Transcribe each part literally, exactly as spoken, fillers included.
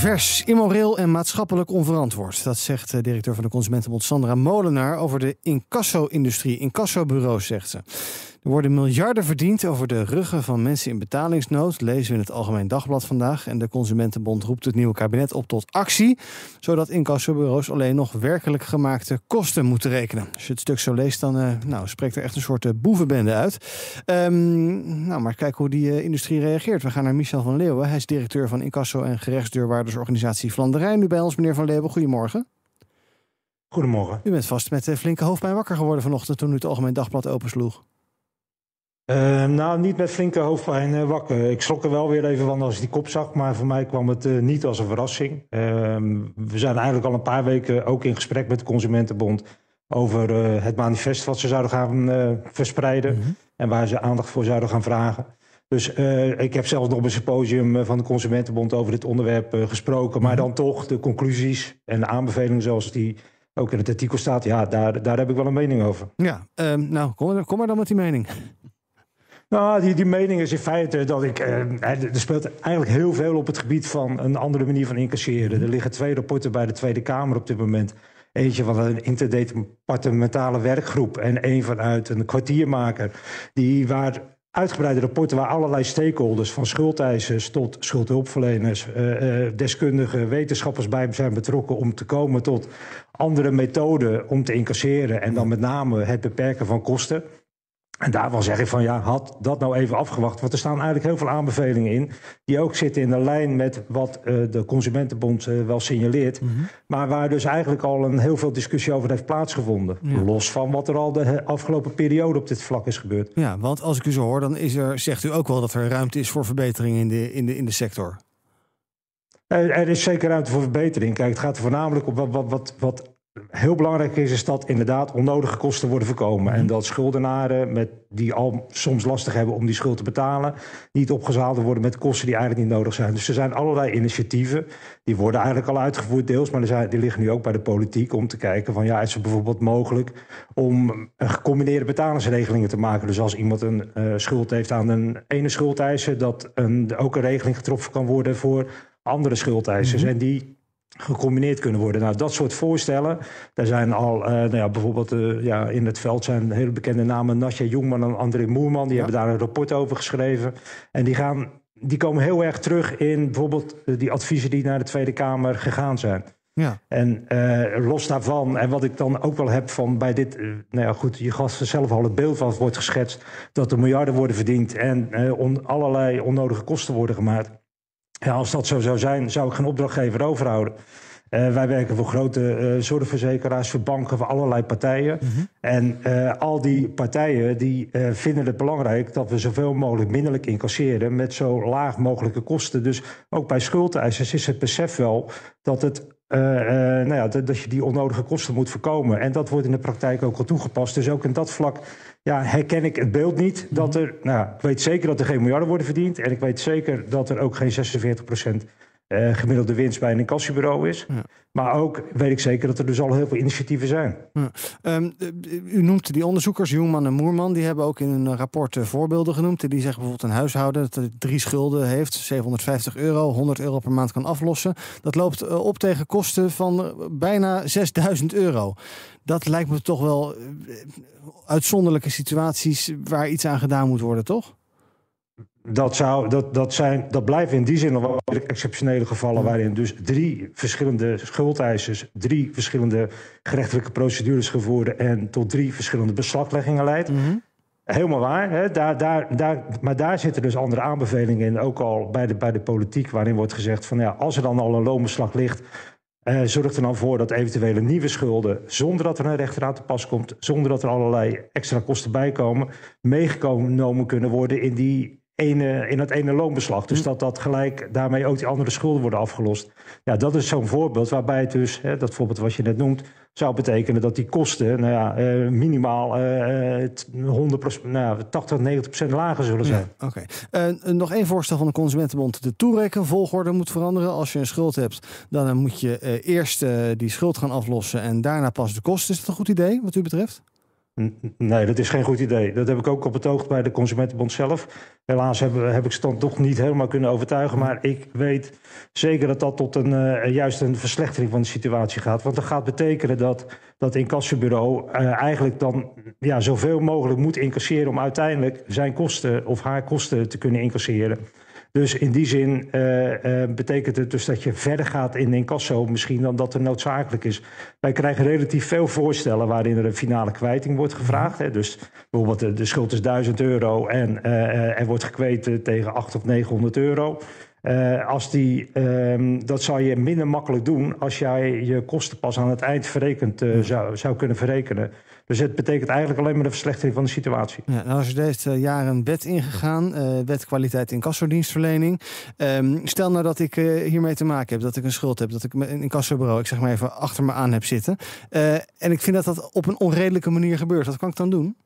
Pervers, immoreel en maatschappelijk onverantwoord. Dat zegt uh, directeur van de Consumentenbond Sandra Molenaar over de incasso-industrie. Incassobureaus, zegt ze. Er worden miljarden verdiend over de ruggen van mensen in betalingsnood. Lezen we in het Algemeen Dagblad vandaag. En de Consumentenbond roept het nieuwe kabinet op tot actie. Zodat incassobureaus alleen nog werkelijk gemaakte kosten moeten rekenen. Als je het stuk zo leest, dan uh, nou, spreekt er echt een soort uh, boevenbende uit. Um, nou, maar kijk hoe die uh, industrie reageert. We gaan naar Michel van Leeuwen. Hij is directeur van incasso- en gerechtsdeurwaardersorganisatie Flanderijn. Nu bij ons, meneer Van Leeuwen. Goedemorgen. Goedemorgen. U bent vast met uh, flinke hoofdpijn wakker geworden vanochtend toen u het Algemeen Dagblad opensloeg. Uh, nou, niet met flinke hoofdpijn uh, wakker. Ik schrok er wel weer even van als ik die kop zag, maar voor mij kwam het uh, niet als een verrassing. Uh, we zijn eigenlijk al een paar weken ook in gesprek met de Consumentenbond over uh, het manifest wat ze zouden gaan uh, verspreiden mm-hmm. en waar ze aandacht voor zouden gaan vragen. Dus uh, ik heb zelfs nog een symposium van de Consumentenbond over dit onderwerp uh, gesproken, maar dan toch de conclusies en de aanbevelingen zoals die ook in het artikel staat, ja, daar, daar heb ik wel een mening over. Ja, uh, nou, kom, kom maar dan met die mening. Nou, die, die mening is in feite dat ik... Eh, er speelt eigenlijk heel veel op het gebied van een andere manier van incasseren. Er liggen twee rapporten bij de Tweede Kamer op dit moment. Eentje van een interdepartementale werkgroep en één vanuit een kwartiermaker. Die waar uitgebreide rapporten waar allerlei stakeholders, van schuldeisers tot schuldhulpverleners, eh, deskundigen, wetenschappers bij zijn betrokken om te komen tot andere methoden om te incasseren. En dan met name het beperken van kosten. En daarvan zeg ik van ja, had dat nou even afgewacht. Want er staan eigenlijk heel veel aanbevelingen in. Die ook zitten in de lijn met wat uh, de Consumentenbond uh, wel signaleert. Mm-hmm. Maar waar dus eigenlijk al een heel veel discussie over heeft plaatsgevonden. Ja. Los van wat er al de afgelopen periode op dit vlak is gebeurd. Ja, want als ik u zo hoor, dan is er, zegt u ook wel dat er ruimte is voor verbetering in de, in de, in de sector. Er, er is zeker ruimte voor verbetering. Kijk, het gaat er voornamelijk op wat... wat, wat, wat heel belangrijk is, is dat inderdaad onnodige kosten worden voorkomen. En dat schuldenaren met, die al soms lastig hebben om die schuld te betalen, niet opgezadeld worden met kosten die eigenlijk niet nodig zijn. Dus er zijn allerlei initiatieven. Die worden eigenlijk al uitgevoerd deels, maar er zijn, die liggen nu ook bij de politiek om te kijken van ja, is het bijvoorbeeld mogelijk om gecombineerde betalingsregelingen te maken. Dus als iemand een uh, schuld heeft aan een ene schuldeiser, dat een, ook een regeling getroffen kan worden voor andere schuldeisers. Mm-hmm. En die gecombineerd kunnen worden. Nou, dat soort voorstellen, daar zijn al, uh, nou ja, bijvoorbeeld uh, ja, in het veld zijn hele bekende namen Nasja Jongman en André Moerman, die ja. hebben daar een rapport over geschreven. En die gaan, die komen heel erg terug in bijvoorbeeld uh, die adviezen die naar de Tweede Kamer gegaan zijn. Ja. En uh, los daarvan, en wat ik dan ook wel heb van bij dit... Uh, nou ja, goed, je gaf zelf al het beeld wat wordt geschetst, dat er miljarden worden verdiend en uh, on, allerlei onnodige kosten worden gemaakt. Ja, als dat zo zou zijn, zou ik geen opdrachtgever overhouden. Uh, wij werken voor grote uh, zorgverzekeraars, voor banken, voor allerlei partijen. Mm-hmm. En uh, al die partijen die uh, vinden het belangrijk dat we zoveel mogelijk minderlijk incasseren met zo laag mogelijke kosten. Dus ook bij schuldeisers is het besef wel dat het... Uh, uh, nou ja, dat, dat je die onnodige kosten moet voorkomen. En dat wordt in de praktijk ook al toegepast. Dus ook in dat vlak ja, herken ik het beeld niet. Dat er, nou, ik weet zeker dat er geen miljarden worden verdiend. En ik weet zeker dat er ook geen zesenveertig procent uh, gemiddelde winst bij een incassobureau is. Ja. Maar ook weet ik zeker dat er dus al heel veel initiatieven zijn. Ja. Um, u noemt die onderzoekers, Jongman en Moerman. Die hebben ook in hun rapport uh, voorbeelden genoemd. Die zeggen bijvoorbeeld een huishouden dat er drie schulden heeft. zevenhonderdvijftig euro, honderd euro per maand kan aflossen. Dat loopt uh, op tegen kosten van bijna zesduizend euro. Dat lijkt me toch wel uh, uitzonderlijke situaties waar iets aan gedaan moet worden, toch? Dat, zou, dat, dat, zijn, dat blijven in die zin nog wel exceptionele gevallen waarin dus drie verschillende schuldeisers, drie verschillende gerechtelijke procedures gevoerd en tot drie verschillende beslagleggingen leidt. Mm-hmm. Helemaal waar, hè? Daar, daar, daar, maar daar zitten dus andere aanbevelingen in, ook al bij de, bij de politiek, waarin wordt gezegd van ja, als er dan al een loonbeslag ligt, eh, zorg er dan voor dat eventuele nieuwe schulden, zonder dat er een rechter aan te pas komt, zonder dat er allerlei extra kosten bij komen, meegenomen kunnen worden in die Ene, in dat ene loonbeslag. Dus dat dat gelijk daarmee ook die andere schulden worden afgelost. Ja, dat is zo'n voorbeeld waarbij het dus, hè, dat voorbeeld wat je net noemt, zou betekenen dat die kosten nou ja, eh, minimaal eh, honderd procent, nou, tachtig, negentig procent lager zullen zijn. Ja, oké. Uh, nog één voorstel van de Consumentenbond. De toerekenvolgorde moet veranderen. Als je een schuld hebt, dan moet je uh, eerst uh, die schuld gaan aflossen en daarna pas de kosten. Is dat een goed idee wat u betreft? Nee, dat is geen goed idee. Dat heb ik ook al betoogd bij de Consumentenbond zelf. Helaas heb, heb ik stand toch niet helemaal kunnen overtuigen. Maar ik weet zeker dat dat tot een, uh, juist een verslechtering van de situatie gaat. Want dat gaat betekenen dat dat incassobureau uh, eigenlijk dan ja, zoveel mogelijk moet incasseren om uiteindelijk zijn kosten of haar kosten te kunnen incasseren. Dus in die zin uh, uh, betekent het dus dat je verder gaat in incasso misschien dan dat er noodzakelijk is. Wij krijgen relatief veel voorstellen waarin er een finale kwijting wordt gevraagd. Hè. Dus bijvoorbeeld de, de schuld is duizend euro en uh, er wordt gekweten tegen achthonderd of negenhonderd euro. Uh, als die, um, dat zou je minder makkelijk doen als jij je kosten pas aan het eind verrekend, uh, zou, zou kunnen verrekenen. Dus het betekent eigenlijk alleen maar de verslechtering van de situatie. Ja, nou is er deze jaren wet ingegaan, uh, wet kwaliteit incassodienstverlening. Um, stel nou dat ik uh, hiermee te maken heb, dat ik een schuld heb, dat ik een incassobureau, ik zeg maar even, achter me aan heb zitten. Uh, en ik vind dat dat op een onredelijke manier gebeurt. Wat kan ik dan doen?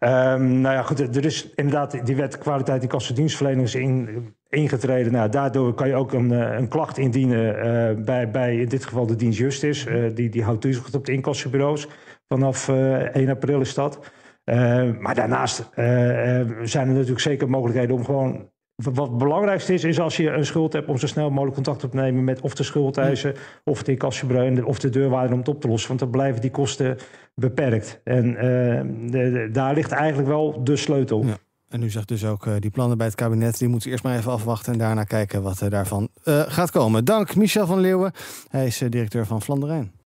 Um, nou ja, goed, er is inderdaad die wet kwaliteit incassodienstverlening is in, ingetreden. Nou, daardoor kan je ook een, een klacht indienen uh, bij, bij in dit geval de dienst Justice. Uh, die, die houdt toezicht op de incassobureaus. Vanaf uh, één april is dat. Uh, maar daarnaast uh, zijn er natuurlijk zeker mogelijkheden om gewoon... Wat het belangrijkste is, is als je een schuld hebt om zo snel mogelijk contact op te nemen met of de schuldeisers, of het incassobureau, of de deurwaarder om het op te lossen. Want dan blijven die kosten beperkt. En uh, de, de, daar ligt eigenlijk wel de sleutel. Ja. En u zegt dus ook, uh, die plannen bij het kabinet, die moeten we eerst maar even afwachten en daarna kijken wat uh, daarvan uh, gaat komen. Dank Michel van Leeuwen, hij is uh, directeur van Flanderijn.